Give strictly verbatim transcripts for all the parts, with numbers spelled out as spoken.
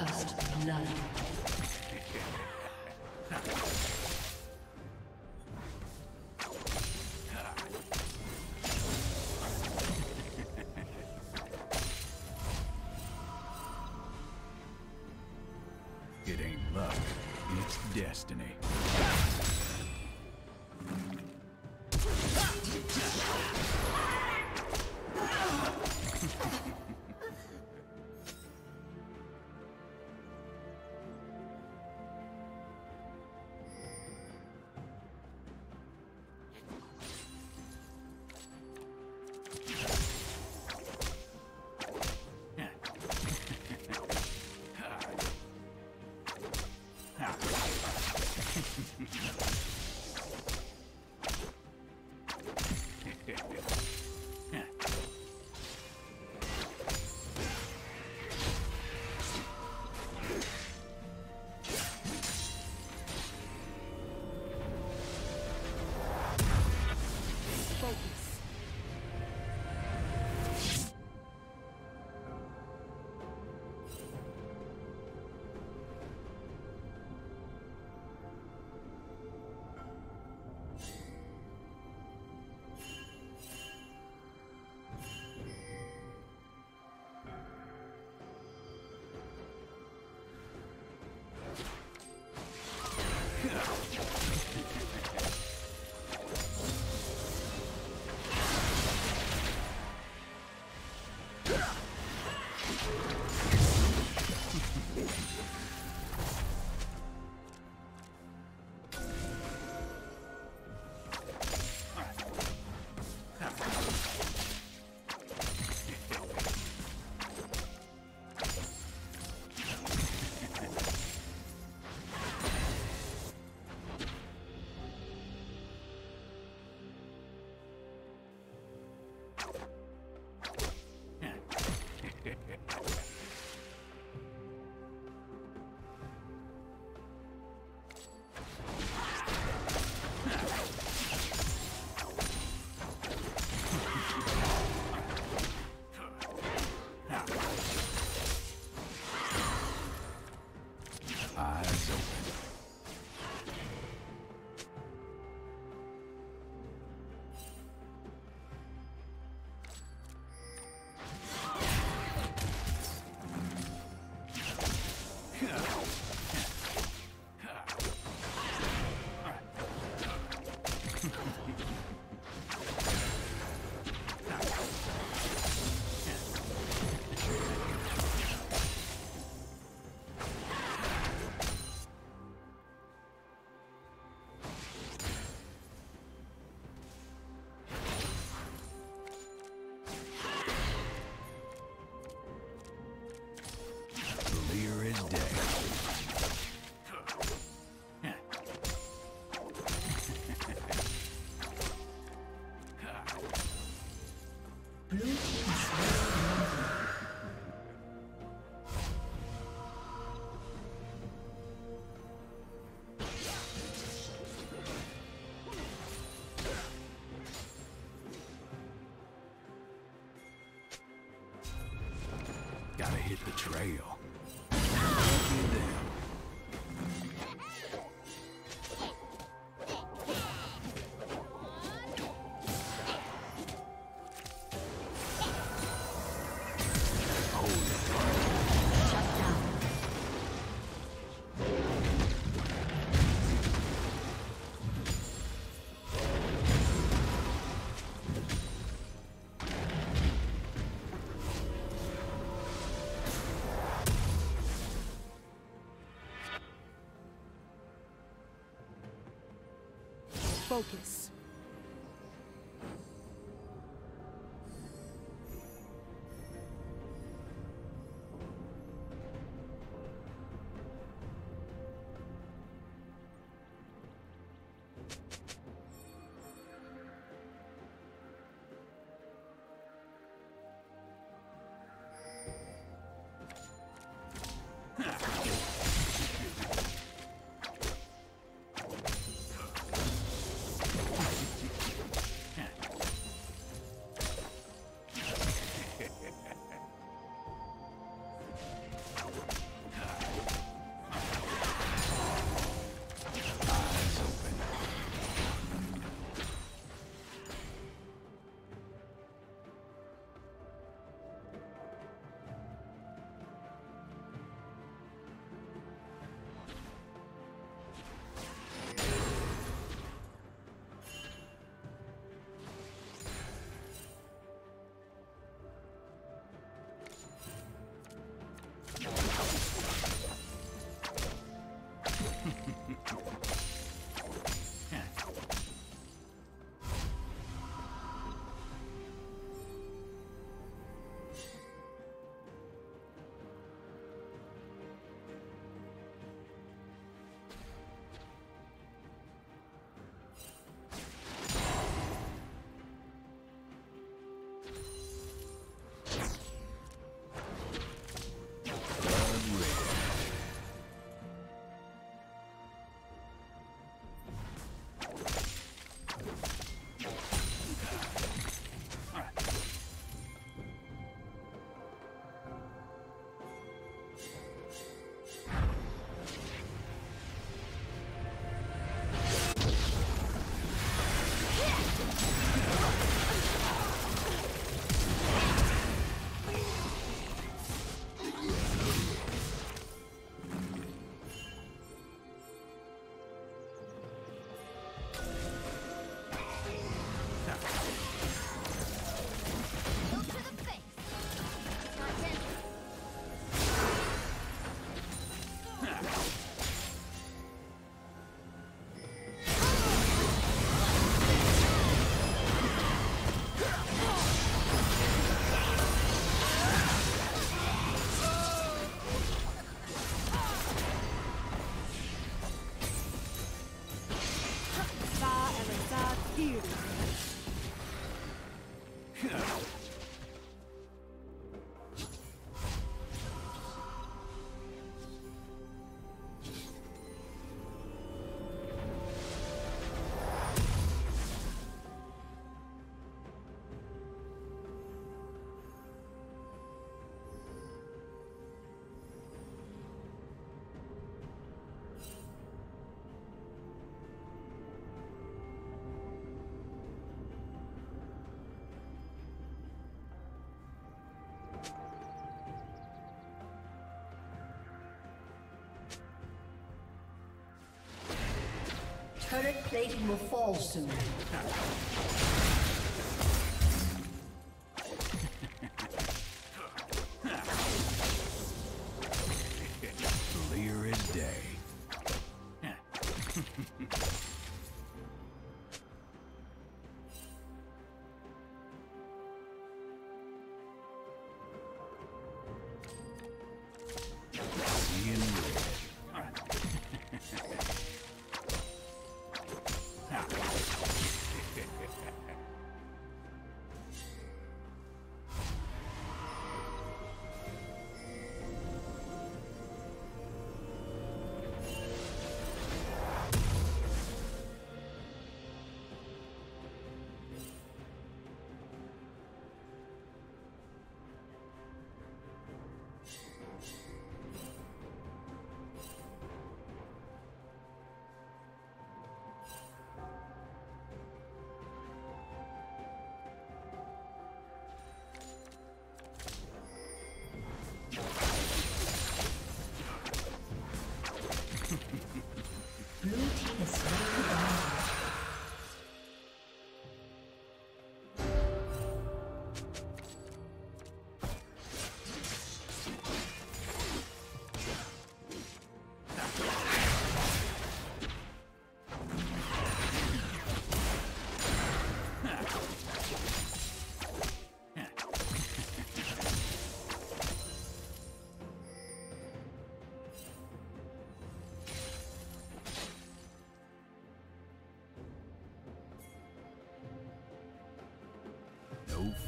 First blood. Destiny. Gotta hit the trail. Focus. Current plating will fall soon. Clear as day.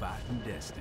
Fighting destiny.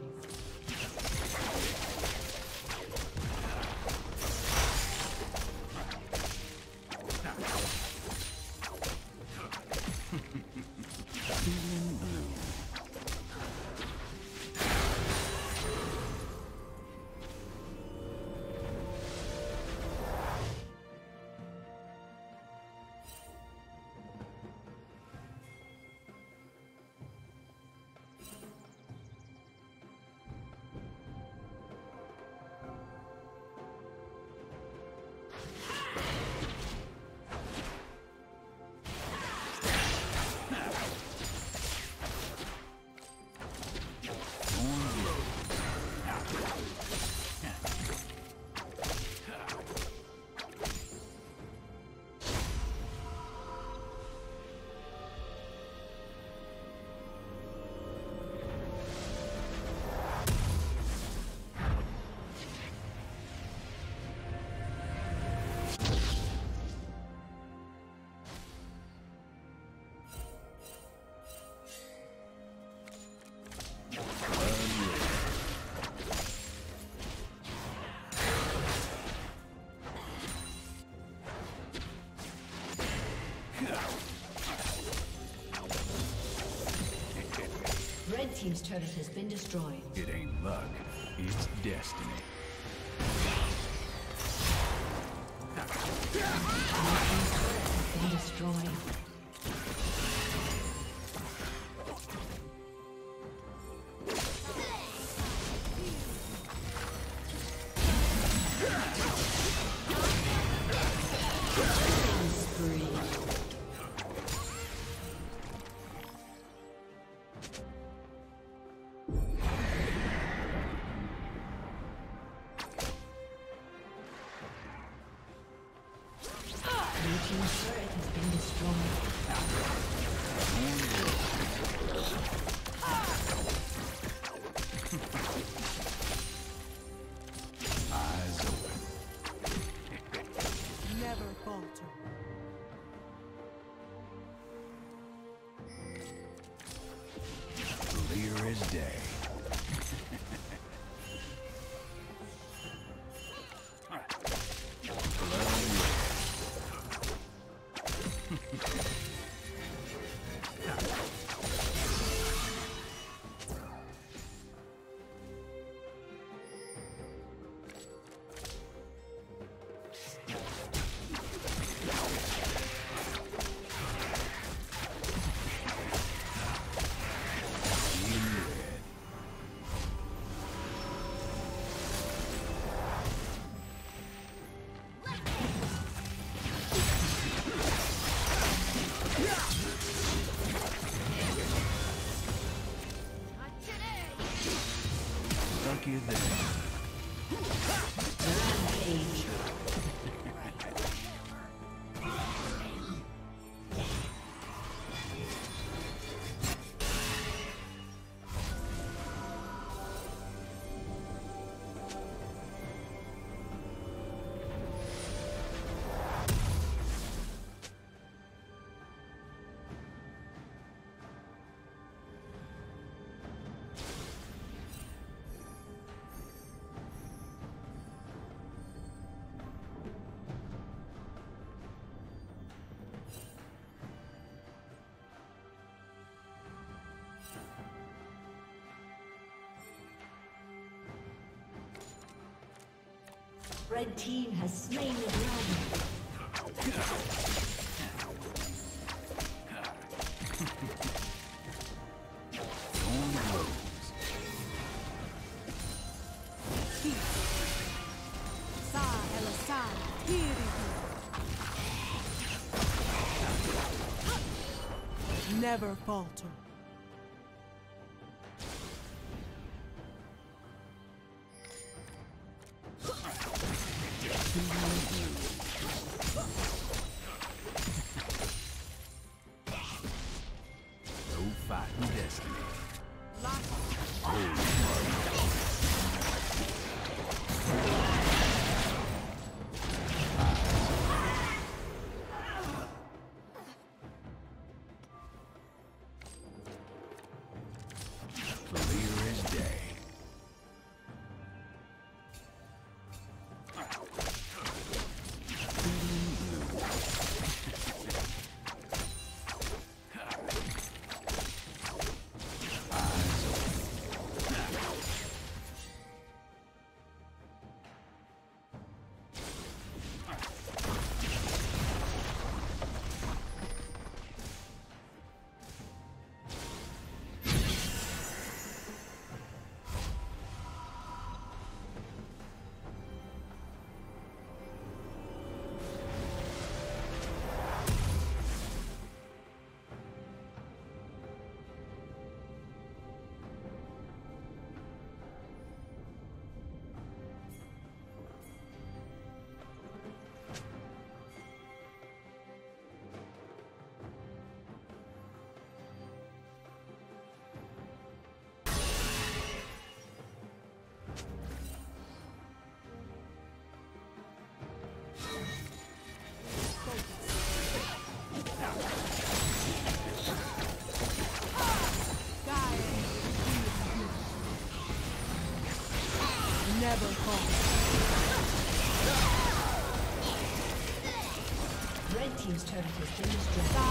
Red team's turret has been destroyed. It ain't luck, it's destiny. Red team's turret has been destroyed. Red team has slain the dragon. Never falter. Double call. Red team's turret has been destroyed.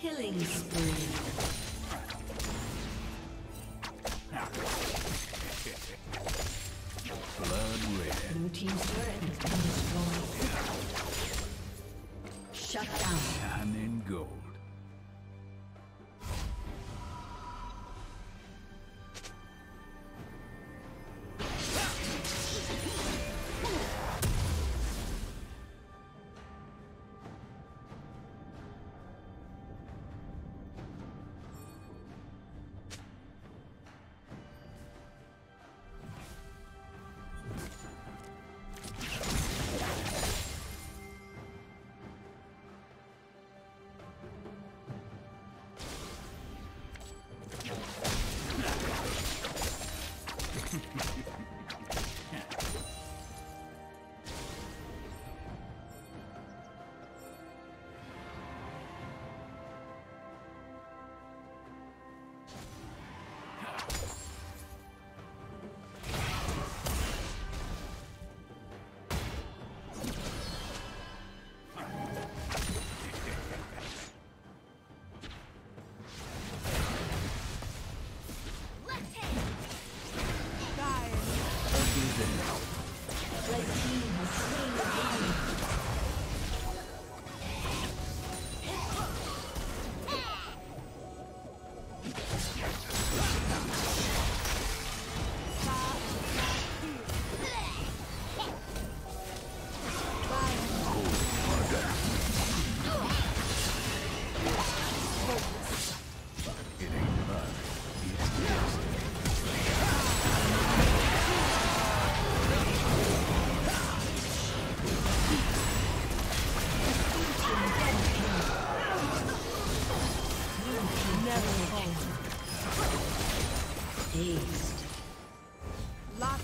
Killing spree. Lock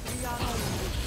the auto.